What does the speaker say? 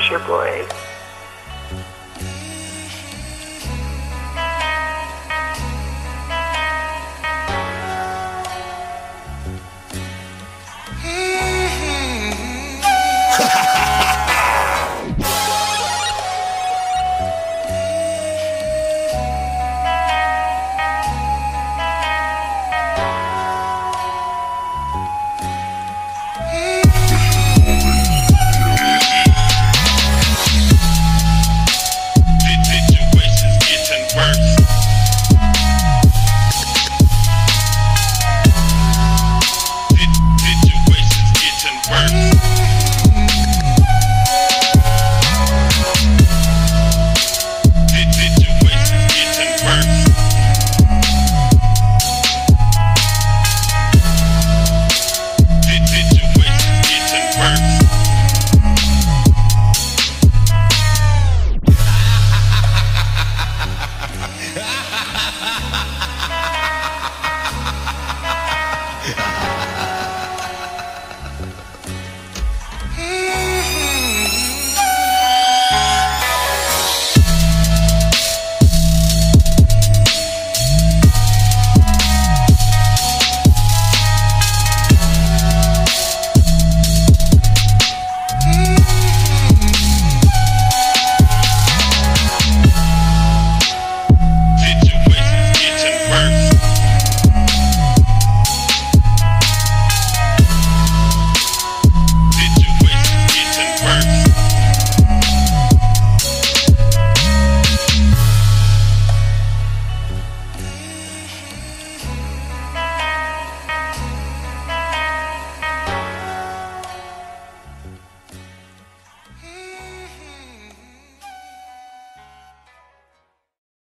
is your boy.